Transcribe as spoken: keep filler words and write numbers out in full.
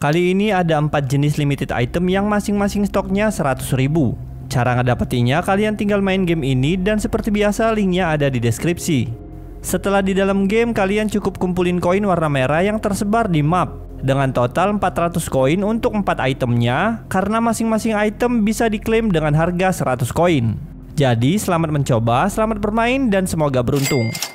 Kali ini ada empat jenis limited item yang masing-masing stoknya seratus ribu. Cara ngedapetinya kalian tinggal main game ini dan seperti biasa linknya ada di deskripsi. Setelah di dalam game kalian cukup kumpulin koin warna merah yang tersebar di map. Dengan total empat ratus koin untuk empat itemnya, karena masing-masing item bisa diklaim dengan harga seratus koin. Jadi selamat mencoba, selamat bermain, dan semoga beruntung.